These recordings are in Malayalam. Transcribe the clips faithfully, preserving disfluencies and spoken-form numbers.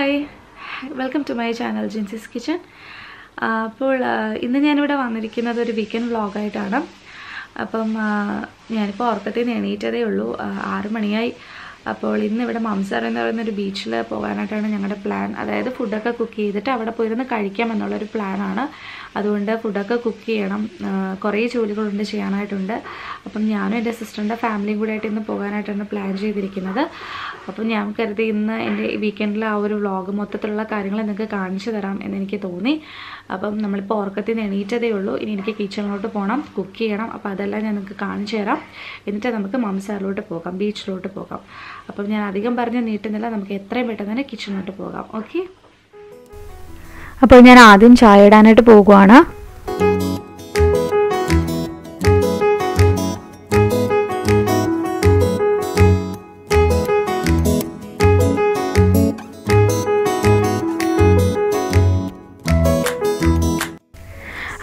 Hi, welcome to my channel Jincy's Kitchen. Uh, I am going to vlog a weekend vlog. I am going to അപ്പോൾ ഇന്ന് ഇവിടെ മംസാർ എന്ന് പറയുന്ന ഒരു ബീച്ചിൽ പോകാനാണ് ഞങ്ങളുടെ പ്ലാൻ അതായത് ഫുഡ് ഒക്കെ കുക്ക് ചെയ്തിട്ട് അവിടെ പോയി ഇരുന്ന് കഴിക്കാം എന്നുള്ള ഒരു പ്ലാൻ ആണ് അതുകൊണ്ട് ഫുഡ് ഒക്കെ കുക്ക് ചെയ്യണം കുറേ ജോലികൾ ഉണ്ട് ചെയ്യാനായിട്ടുണ്ട് അപ്പോൾ ഞാനും എൻ്റെ സിസ്റ്ററിന്റെ ഫാമിലി കൂടെ ആയിട്ട് ഇന്ന് പോകാനാണ് പ്ലാൻ ചെയ്തിരിക്കുന്നത് അപ്പോൾ ഞാൻ കരുതി ഇന്ന് എൻ്റെ വീക്കെൻഡിലെ ആ ഒരു വ്ലോഗ് മൊത്തത്തിലുള്ള കാര്യങ്ങൾ നിങ്ങൾക്ക് കാണിച്ചു തരാം എന്ന് എനിക്ക് തോന്നി അപ്പോൾ നമ്മൾ ഇപ്പോൾ ഓർക്കത്തിന് എണീറ്റതേ ഉള്ളൂ ഇനി എനിക്ക് കിച്ചണിലോട്ട് പോകണം കുക്ക് ചെയ്യണം അപ്പോൾ അതെല്ലാം ഞാൻ നിങ്ങൾക്ക് കാണിച്ചു തരാം എന്നിട്ട് നമുക്ക് മംസാറിലോട്ട് പോകാം ബീച്ചിലോട്ട് പോകാം അപ്പോൾ ഞാൻ അധികം പറഞ്ഞു നീട്ടുന്നില്ല നമുക്ക് എത്രയും പെട്ടെന്ന് തന്നെ കിച്ചണിലോട്ട് പോകാം ഓക്കേ അപ്പോൾ ഞാൻ ആദ്യം ചായ ഇടാനായിട്ട് പോവുകയാണ്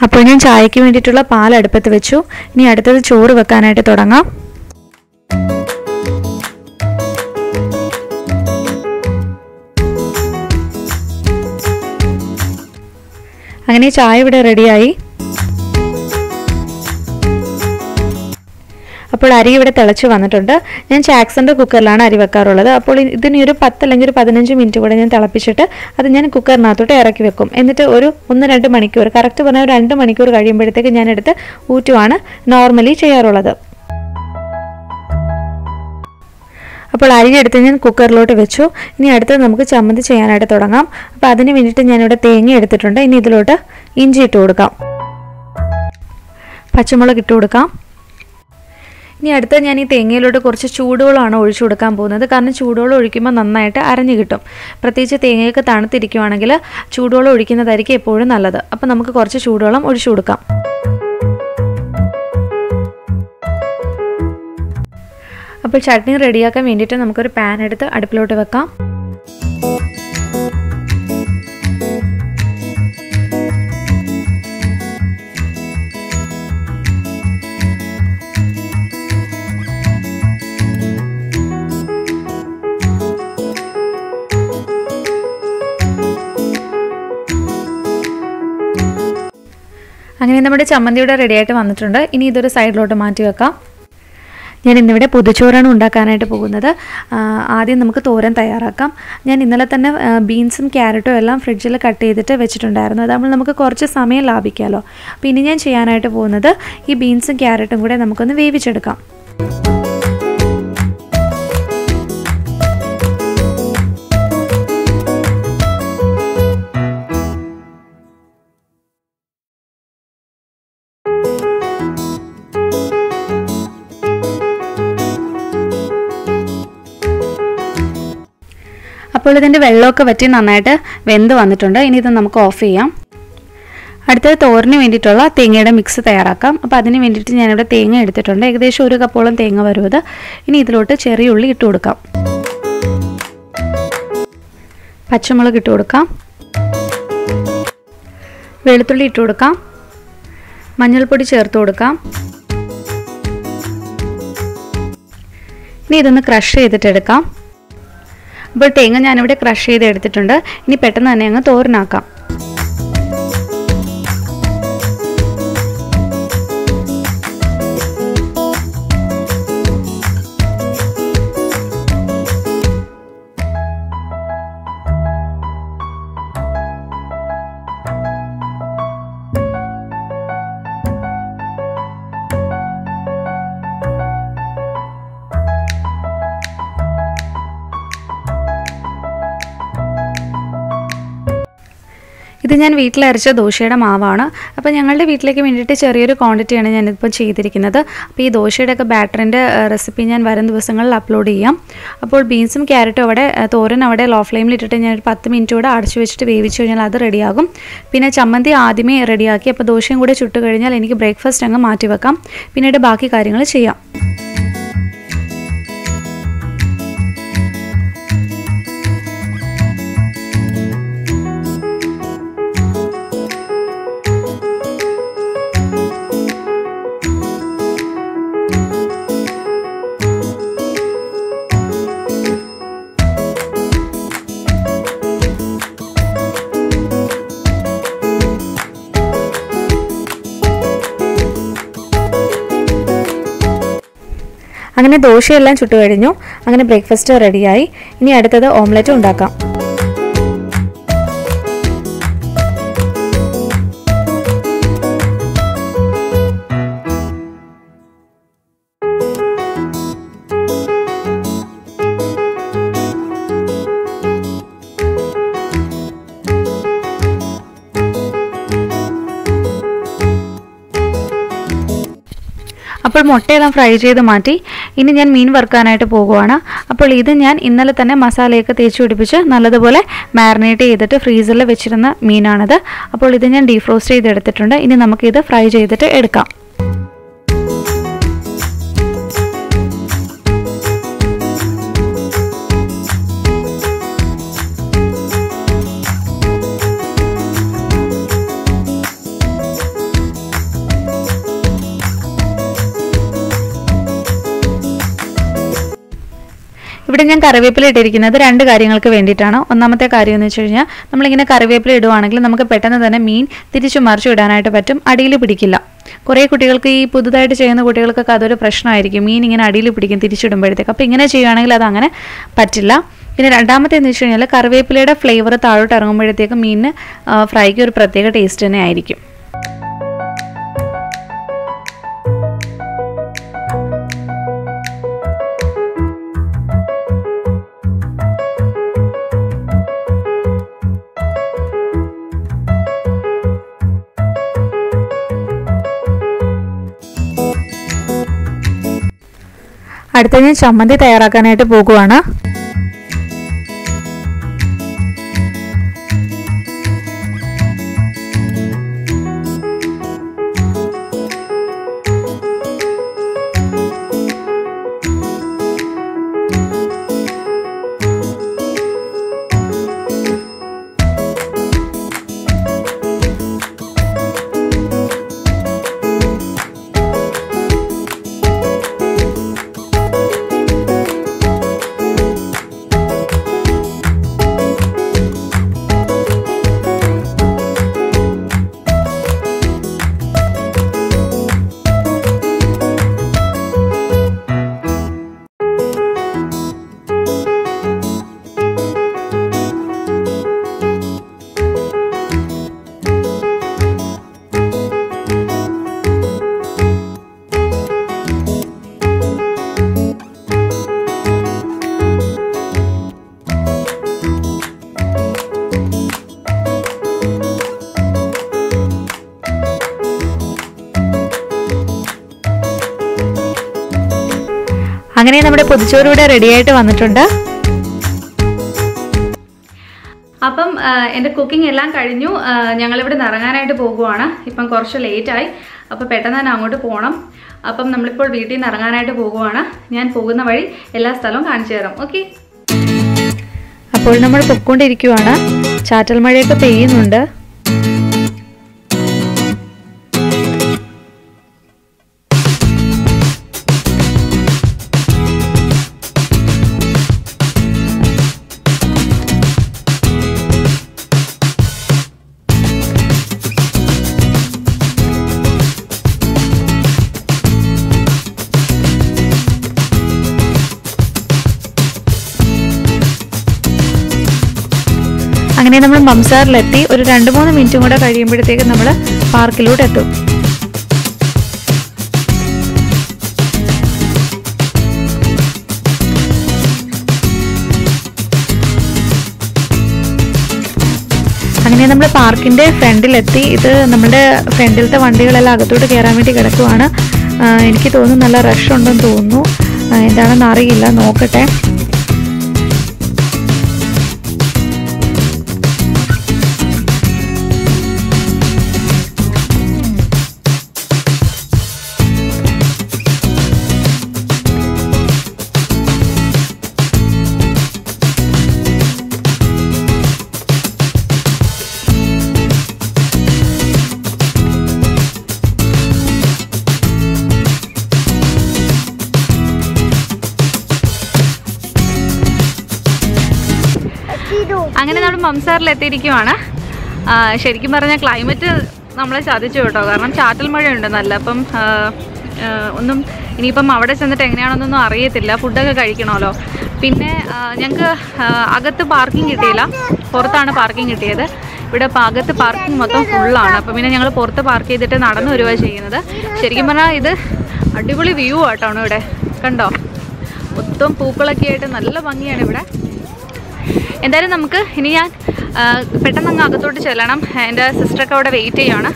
അപ്പോൾ ഞാൻ ചായയ്ക്ക് വേണ്ടിയിട്ടുള്ള പാൽ അടുപ്പത്ത് വെച്ചു ഇനി അടുത്തത് ചോറ് വെക്കാനായിട്ട് തുടങ്ങാം അങ്ങനെ ചായ ഇവിടെ റെഡിയായി അപ്പോൾ അരി ഇവിടെ തിളച്ച് വന്നിട്ടുണ്ട് ഞാൻ ചാക്സന്റെ കുക്കറിലാണ് അരി വെക്കാറുള്ളത് അപ്പോൾ ഇതിന് ഒരു പത്ത് അല്ലെങ്കിൽ ഒരു പതിനഞ്ച് മിനിറ്റ് കൂടെ ഞാൻ തിളപ്പിച്ചിട്ട് അത് ഞാൻ കുക്കറിനകത്തോട്ട് ഇറക്കി വെക്കും എന്നിട്ട് ഒരു ഒന്ന് രണ്ട് മണിക്കൂർ കറക്റ്റ് പറഞ്ഞാൽ രണ്ട് മണിക്കൂർ കഴിയുമ്പോഴത്തേക്ക് ഞാൻ എടുത്ത് ഊറ്റുവാണ് നോർമലി ചെയ്യാറുള്ളത് അപ്പോൾ അരി എടുത്ത് ഞാൻ കുക്കറിലോട്ട് വെച്ചു ഇനി അടുത്ത് നമുക്ക് ചമ്മന്തി ചെയ്യാനായിട്ട് തുടങ്ങാം അപ്പോൾ അതിന് വേണ്ടിയിട്ട് ഞാൻ ഇവിടെ തേങ്ങ എടുത്തിട്ടുണ്ട് ഇനി ഇതിലോട്ട് ഇഞ്ചി ഇട്ട് കൊടുക്കാം പച്ചമുളക് ഇട്ട് കൊടുക്കാം ഇനി അടുത്ത് ഞാൻ ഈ തേങ്ങയിലോട്ട് കുറച്ച് ചൂടുവെള്ളമാണ് ഒഴിച്ചു കൊടുക്കാൻ പോകുന്നത് കാരണം ചൂടുവെള്ളം ഒഴിക്കുമ്പോൾ നന്നായിട്ട് അരഞ്ഞു കിട്ടും പ്രത്യേകിച്ച് തേങ്ങയൊക്കെ തണുത്തിരിക്കുകയാണെങ്കിൽ ചൂടുവെള്ളം ഒഴിക്കുന്നതായിരിക്കും എപ്പോഴും നല്ലത് അപ്പോൾ നമുക്ക് കുറച്ച് ചൂടുവെള്ളം ഒഴിച്ചു കൊടുക്കാം അപ്പോൾ ചട്നി റെഡിയാക്കാൻ വേണ്ടിയിട്ട് നമുക്കൊരു പാൻ എടുത്ത് അടുപ്പിലോട്ട് വെക്കാം അങ്ങനെ നമ്മുടെ ചമ്മന്തിയുടെ റെഡിയായിട്ട് വന്നിട്ടുണ്ട് ഇനി ഇതൊരു സൈഡിലോട്ട് മാറ്റി വെക്കാം ഞാൻ ഇന്നിവിടെ പൊതിച്ചോറാണ് ഉണ്ടാക്കാനായിട്ട് പോകുന്നത് ആദ്യം നമുക്ക് തോരൻ തയ്യാറാക്കാം ഞാൻ ഇന്നലെ തന്നെ ബീൻസും ക്യാരറ്റും എല്ലാം ഫ്രിഡ്ജിൽ കട്ട് ചെയ്തിട്ട് വെച്ചിട്ടുണ്ടായിരുന്നു അതാകുമ്പോൾ നമുക്ക് കുറച്ച് സമയം ലാഭിക്കാമല്ലോ അപ്പോൾ ഇനി ഞാൻ ചെയ്യാനായിട്ട് പോകുന്നത് ഈ ബീൻസും ക്യാരറ്റും കൂടെ നമുക്കൊന്ന് വേവിച്ചെടുക്കാം അപ്പോൾ ഇതിൻ്റെ വെള്ളമൊക്കെ വറ്റി നന്നായിട്ട് വെന്ത് വന്നിട്ടുണ്ട് ഇനി ഇത് നമുക്ക് ഓഫ് ചെയ്യാം അടുത്തത് തോരന് വേണ്ടിയിട്ടുള്ള തേങ്ങയുടെ മിക്സ് തയ്യാറാക്കാം അപ്പോൾ അതിന് വേണ്ടിയിട്ട് ഞാനിവിടെ തേങ്ങ എടുത്തിട്ടുണ്ട് ഏകദേശം ഒരു കപ്പോളം തേങ്ങ വരുന്നത് ഇനി ഇതിലോട്ട് ചെറിയ ഉള്ളി ഇട്ട് കൊടുക്കാം പച്ചമുളക് ഇട്ട് കൊടുക്കാം വെളുത്തുള്ളി ഇട്ട് കൊടുക്കാം മഞ്ഞൾപ്പൊടി ചേർത്ത് കൊടുക്കാം ഇനി ഇതൊന്ന് ക്രഷ് ചെയ്തിട്ടെടുക്കാം അപ്പോൾ തേങ്ങ ഞാനിവിടെ ക്രഷ് ചെയ്ത് എടുത്തിട്ടുണ്ട് ഇനി പെട്ടെന്ന് തന്നെ അങ്ങ് തോരനാക്കാം ഇത് ഞാൻ വീട്ടിൽ അരച്ച ദോശയുടെ മാവാണ് അപ്പോൾ ഞങ്ങളുടെ വീട്ടിലേക്ക് വേണ്ടിയിട്ട് ചെറിയൊരു ക്വാണ്ടിറ്റിയാണ് ഞാനിപ്പോൾ ചെയ്തിരിക്കുന്നത് അപ്പോൾ ഈ ദോശയുടെ ഒക്കെ ബാറ്ററിൻ്റെ റെസിപ്പി ഞാൻ വരും ദിവസങ്ങളിൽ അപ്ലോഡ് ചെയ്യാം അപ്പോൾ ബീൻസും ക്യാരറ്റും അവിടെ തോരൻ അവിടെ ലോ ഫ്ലെയിമിൽ ഇട്ടിട്ട് ഞാൻ ഒരു പത്ത് മിനിറ്റ് കൂടെ അടച്ചു വെച്ചിട്ട് വേവിച്ച് കഴിഞ്ഞാൽ അത് റെഡിയാകും പിന്നെ ചമ്മന്തി ആദ്യമേ റെഡിയാക്കി അപ്പോൾ ദോശയും കൂടെ ചുട്ട് കഴിഞ്ഞാൽ എനിക്ക് ബ്രേക്ക്ഫാസ്റ്റ് അങ്ങ് മാറ്റി വെക്കാം പിന്നീട് ബാക്കി കാര്യങ്ങൾ ചെയ്യാം അങ്ങനെ ദോശയെല്ലാം ചുട്ടു കഴിഞ്ഞു. അങ്ങനെ ബ്രേക്ക്ഫാസ്റ്റ് റെഡിയായി. ഇനി അടുത്തത് ഓംലെറ്റ് ഉണ്ടാക്കാം. അപ്പോൾ മുട്ടയെല്ലാം ഫ്രൈ ചെയ്ത് മാറ്റി. ഇനി ഞാൻ മീൻ വറുക്കാനായിട്ട് പോകുവാണ്. അപ്പോൾ ഇത് ഞാൻ ഇന്നലെ തന്നെ മസാലയൊക്കെ തേച്ച് പിടിപ്പിച്ച് നല്ലതുപോലെ മാരിനേറ്റ് ചെയ്തിട്ട് ഫ്രീസറിൽ വെച്ചിരുന്ന മീനാണിത്. അപ്പോൾ ഇത് ഞാൻ ഡീഫ്രോസ്റ്റ് ചെയ്തെടുത്തിട്ടുണ്ട്. ഇനി നമുക്കിത് ഫ്രൈ ചെയ്തിട്ട് എടുക്കാം. ഇവിടെ ഞാൻ കറിവേപ്പില ഇട്ടിരിക്കുന്നത് രണ്ട് കാര്യങ്ങൾക്ക് വേണ്ടിയിട്ടാണ്. ഒന്നാമത്തെ കാര്യം എന്ന് വെച്ച് കഴിഞ്ഞാൽ നമ്മളിങ്ങനെ കറിവേപ്പില ഇടുവാണെങ്കിൽ നമുക്ക് പെട്ടെന്ന് തന്നെ മീൻ തിരിച്ചു മറിച്ചു ഇടാനായിട്ട് പറ്റും, അടിയിൽ പിടിക്കില്ല. കുറേ കുട്ടികൾക്ക്, ഈ പുതുതായിട്ട് ചെയ്യുന്ന കുട്ടികൾക്കൊക്കെ അതൊരു പ്രശ്നമായിരിക്കും, മീൻ ഇങ്ങനെ അടിയിൽ പിടിക്കും തിരിച്ചിടുമ്പോഴത്തേക്ക്. അപ്പോൾ ഇങ്ങനെ ചെയ്യുകയാണെങ്കിൽ അതങ്ങനെ പറ്റില്ല. പിന്നെ രണ്ടാമത്തേന്ന് വെച്ച് കഴിഞ്ഞാൽ കറിവേപ്പിലയുടെ ഫ്ലേവർ താഴോട്ട് ഇറങ്ങുമ്പോഴത്തേക്ക് മീനിന് ഫ്രൈക്ക് ഒരു പ്രത്യേക ടേസ്റ്റ് തന്നെ ആയിരിക്കും. അടുത്ത ഞാൻ ചമ്മന്തി തയ്യാറാക്കാനായിട്ട് പോകുവാണ്. അങ്ങനെ നമ്മുടെ പൊതിച്ചോറ് ഇവിടെ റെഡിയായിട്ട് വന്നിട്ടുണ്ട്. അപ്പം എൻ്റെ കുക്കിംഗ് എല്ലാം കഴിഞ്ഞു. ഞങ്ങളിവിടെ നിന്ന് ഇറങ്ങാനായിട്ട് പോകുവാണ്. ഇപ്പം കുറച്ച് ലേറ്റായി, അപ്പോൾ പെട്ടെന്ന് തന്നെ അങ്ങോട്ട് പോകണം. അപ്പം നമ്മളിപ്പോൾ വീട്ടിൽ നിന്ന് ഇറങ്ങാനായിട്ട് പോകുവാണ്. ഞാൻ പോകുന്ന വഴി എല്ലാ സ്ഥലവും കാണിച്ചു തരാം. ഓക്കെ, അപ്പോൾ നമ്മൾ പൊയ്ക്കൊണ്ടിരിക്കുവാണ്. ചാറ്റൽ മഴയൊക്കെ പെയ്യുന്നുണ്ട്. അങ്ങനെ നമ്മൾ മംസാറിലെത്തി. ഒരു രണ്ട് മൂന്ന് മിനിറ്റും കൂടെ കഴിയുമ്പോഴത്തേക്ക് നമ്മൾ പാർക്കിലോട്ട് എത്തും. അങ്ങനെ നമ്മൾ പാർക്കിൻ്റെ ഫ്രണ്ടിലെത്തി. ഇത് നമ്മുടെ ഫ്രണ്ടിലത്തെ വണ്ടികളെല്ലാം അകത്തോട്ട് കയറാൻ വേണ്ടി കിടക്കുവാണ്. എനിക്ക് തോന്നുന്നു നല്ല റഷ് ഉണ്ടെന്ന് തോന്നുന്നു. എന്താണെന്ന് അറിയില്ല, നോക്കട്ടെ. അങ്ങനെ നമ്മൾ മംസാറിൽ എത്തിയിരിക്കുവാണ്. ശരിക്കും പറഞ്ഞാൽ ക്ലൈമറ്റ് നമ്മളെ ചതിച്ചു കേട്ടോ, കാരണം ചാറ്റൽ മഴയുണ്ട് നല്ല. അപ്പം ഒന്നും ഇനിയിപ്പം അവിടെ ചെന്നിട്ട് എങ്ങനെയാണെന്നൊന്നും അറിയത്തില്ല. ഫുഡൊക്കെ കഴിക്കണമല്ലോ. പിന്നെ ഞങ്ങൾക്ക് അകത്ത് പാർക്കിംഗ് കിട്ടിയില്ല, പുറത്താണ് പാർക്കിംഗ് കിട്ടിയത്. ഇവിടെ അകത്ത് പാർക്കിംഗ് മൊത്തം ഫുള്ളാണ്. അപ്പം പിന്നെ ഞങ്ങൾ പുറത്ത് പാർക്ക് ചെയ്തിട്ട് നടന്നു വരിക ചെയ്യുന്നത്. ശരിക്കും പറഞ്ഞാൽ ഇത് അടിപൊളി വ്യൂ ആയിട്ടാണ്. ഇവിടെ കണ്ടോ, മൊത്തം പൂക്കളൊക്കെ ആയിട്ട് നല്ല ഭംഗിയാണ് ഇവിടെ. എന്തായാലും നമുക്ക് ഇനി ഞാൻ പെട്ടെന്ന് അങ്ങ് അകത്തോട്ട് ചെല്ലണം. എൻ്റെ സിസ്റ്ററൊക്കെ അവിടെ വെയിറ്റ് ചെയ്യുകയാണ്.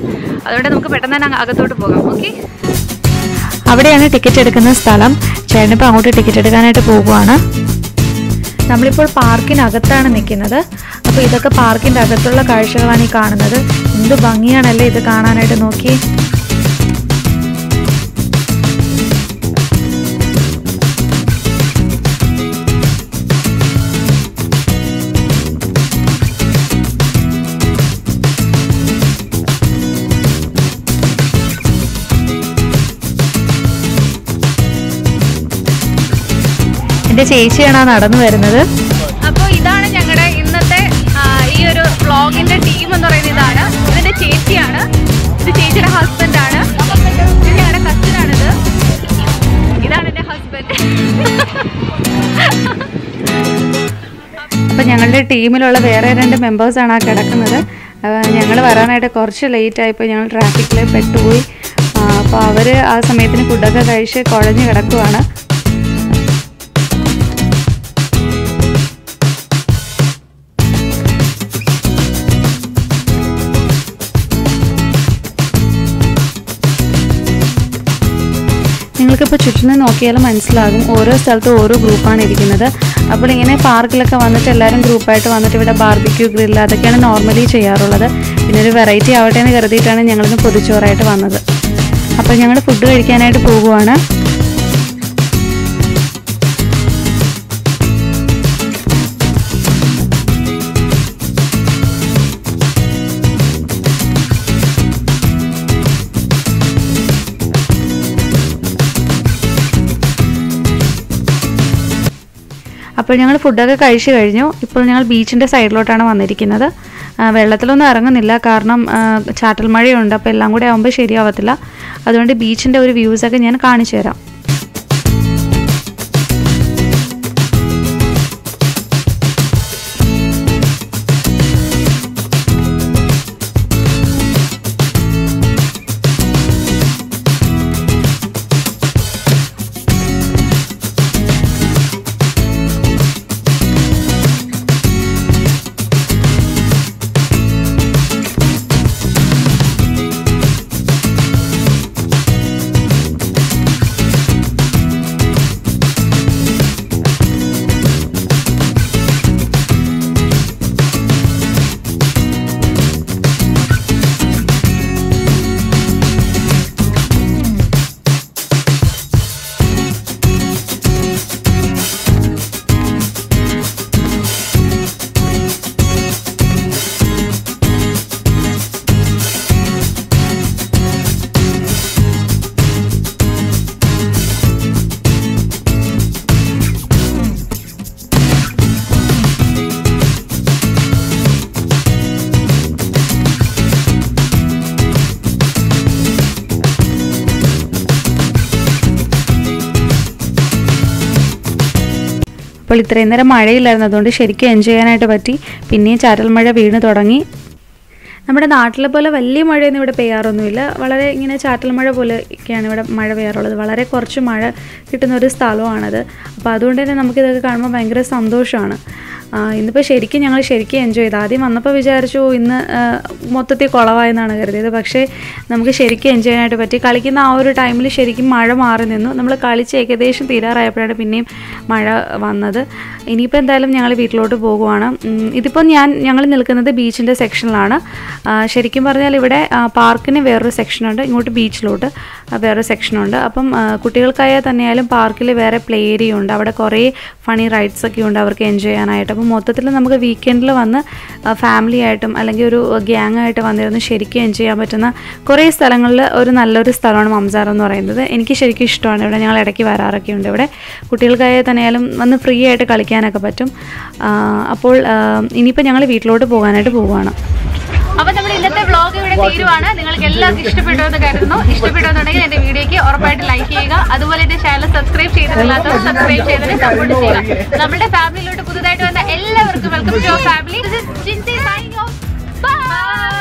അതുകൊണ്ട് നമുക്ക് പെട്ടെന്ന് തന്നെ അകത്തോട്ട് പോകാം. ഓക്കെ, അവിടെയാണ് ടിക്കറ്റ് എടുക്കുന്ന സ്ഥലം. ചേട്ടനിപ്പോൾ അങ്ങോട്ട് ടിക്കറ്റ് എടുക്കാനായിട്ട് പോകുവാണ്. നമ്മളിപ്പോൾ പാർക്കിനകത്താണ് നിൽക്കുന്നത്. അപ്പോൾ ഇതൊക്കെ പാർക്കിൻ്റെ അകത്തുള്ള കാഴ്ചകളാണ് ഈ കാണുന്നത്. എന്ത് ഭംഗിയാണല്ലേ ഇത് കാണാനായിട്ട്. നോക്കി, എൻ്റെ ചേച്ചിയാണ് നടന്നു വരുന്നത്. അപ്പോൾ ഇതാണ് ഞങ്ങളുടെ ഇന്നത്തെ ഈ ഒരു വ്ളോഗിൻ്റെ ടീം എന്ന് പറയുന്നത്. ഇതാണ് ഇതിൻ്റെ ചേച്ചിയാണ്, ഇത് ചേച്ചിയുടെ ഹസ്ബൻഡാണ്, ഇത് ഞങ്ങളുടെ കസിനാണിത്, ഇതാണ് എൻ്റെ ഹസ്ബൻഡ്. അപ്പം ഞങ്ങളുടെ ടീമിലുള്ള വേറെ രണ്ട് മെമ്പേഴ്സാണ് ആ കിടക്കുന്നത്. ഞങ്ങൾ വരാനായിട്ട് കുറച്ച് ലേറ്റായിപ്പോൾ, ഞങ്ങൾ ട്രാഫിക്കിൽ പെട്ടുപോയി. അപ്പോൾ അവർ ആ സമയത്തിന് ഫുഡൊക്കെ കഴിച്ച് കുഴഞ്ഞ് കിടക്കുവാണ്. നിങ്ങൾക്കിപ്പോൾ ചുറ്റിനെ നോക്കിയാലും മനസ്സിലാകും, ഓരോ സ്ഥലത്തും ഓരോ ഗ്രൂപ്പാണ് ഇരിക്കുന്നത്. അപ്പോൾ ഇങ്ങനെ പാർക്കിലൊക്കെ വന്നിട്ട് എല്ലാവരും ഗ്രൂപ്പായിട്ട് വന്നിട്ട് ഇവിടെ ബാർബിക്യൂ, ഗ്രില്ല് അതൊക്കെയാണ് നോർമലി ചെയ്യാറുള്ളത്. പിന്നെ ഒരു വെറൈറ്റി ആവട്ടെ എന്ന് കരുതിയിട്ടാണ് ഞങ്ങളിന്ന് പൊതിച്ചോറായിട്ട് വന്നത്. അപ്പോൾ ഞങ്ങൾ ഫുഡ് കഴിക്കാനായിട്ട് പോകുവാണ്. അപ്പോൾ ഞങ്ങൾ ഫുഡൊക്കെ കഴിച്ചു കഴിഞ്ഞു. ഇപ്പോൾ ഞങ്ങൾ ബീച്ചിൻ്റെ സൈഡിലോട്ടാണ് വന്നിരിക്കുന്നത്. വെള്ളത്തിലൊന്നും ഇറങ്ങുന്നില്ല, കാരണം ചാറ്റൽ മഴയുണ്ട്. അപ്പോൾ എല്ലാം കൂടെ ആകുമ്പോൾ ശരിയാവത്തില്ല. അതുകൊണ്ട് ബീച്ചിൻ്റെ ഒരു വ്യൂസൊക്കെ ഞാൻ കാണിച്ചു തരാം. അപ്പോൾ ഇത്രയും നേരം മഴയില്ലായിരുന്നു, അതുകൊണ്ട് ശരിക്കും എൻജോയ് ചെയ്യാനായിട്ട് പറ്റി. പിന്നെയും ചാറ്റൽ മഴ വീണ് തുടങ്ങി. നമ്മുടെ നാട്ടിലെ പോലെ വലിയ മഴയൊന്നും ഇവിടെ പെയ്യാറൊന്നുമില്ല. വളരെ ഇങ്ങനെ ചാറ്റൽ മഴ പോലെയൊക്കെയാണ് ഇവിടെ മഴ പെയ്യാറുള്ളത്. വളരെ കുറച്ച് മഴ കിട്ടുന്ന ഒരു സ്ഥലമാണത്. അപ്പോൾ അതുകൊണ്ട് തന്നെ നമുക്കിതൊക്കെ കാണുമ്പോൾ ഭയങ്കര സന്തോഷമാണ്. ഇന്നിപ്പോൾ ശരിക്കും ഞങ്ങൾ ശരിക്കും എൻജോയ് ചെയ്തു. ആദ്യം വന്നപ്പോൾ വിചാരിച്ചു ഇന്ന് മൊത്തത്തിൽ കുളവായെന്നാണ് കരുതിയത്. പക്ഷേ നമുക്ക് ശരിക്കും എൻജോയ് ചെയ്യാനായിട്ട് പറ്റി. കളിക്കുന്ന ആ ഒരു ടൈമിൽ ശരിക്കും മഴ മാറി നിന്നു. നമ്മൾ കളിച്ച് ഏകദേശം തീരാറായപ്പോഴാണ് പിന്നെയും മഴ വന്നത്. ഇനിയിപ്പോൾ എന്തായാലും ഞങ്ങൾ വീട്ടിലോട്ട് പോകുവാണ്. ഇതിപ്പോൾ ഞാൻ ഞങ്ങൾ നിൽക്കുന്നത് ബീച്ചിൻ്റെ സെക്ഷനിലാണ്. ശരിക്കും പറഞ്ഞാൽ ഇവിടെ പാർക്കിന് വേറൊരു സെക്ഷനുണ്ട്, ഇങ്ങോട്ട് ബീച്ചിലോട്ട് വേറൊരു സെക്ഷനുണ്ട്. അപ്പം കുട്ടികൾക്കായാൽ തന്നെയായാലും പാർക്കിൽ വേറെ പ്ലേ ഏരിയ ഉണ്ട്. അവിടെ കുറേ ഫണി റൈഡ്സ് ഒക്കെ ഉണ്ട് അവർക്ക് എൻജോയ് ചെയ്യാനായിട്ട്. അപ്പോൾ മൊത്തത്തിൽ നമുക്ക് വീക്കെൻഡിൽ വന്ന് ഫാമിലി ആയിട്ടും അല്ലെങ്കിൽ ഒരു ഗ്യാങ് ആയിട്ട് വന്നിരുന്ന് ശരിക്കും എൻജോയ് ചെയ്യാൻ പറ്റുന്ന കുറേ സ്ഥലങ്ങളിൽ ഒരു നല്ലൊരു സ്ഥലമാണ് മംസാർ എന്ന് പറയുന്നത്. എനിക്ക് ശരിക്കും ഇഷ്ടമാണ് ഇവിടെ. ഞങ്ങൾ ഇടയ്ക്ക് വരാറൊക്കെ ഉണ്ട്. ഇവിടെ കുട്ടികൾക്കായാൽ തന്നെയായാലും വന്ന് ഫ്രീ ആയിട്ട് കളിക്കാനൊക്കെ പറ്റും. അപ്പോൾ ഇനിയിപ്പോൾ ഞങ്ങൾ വീട്ടിലോട്ട് പോകാനായിട്ട് പോവുകയാണ്. അപ്പോൾ നമ്മുടെ ഇന്നത്തെ വ്ളോഗ് ഇവിടെ This is Jincy signing off. Bye!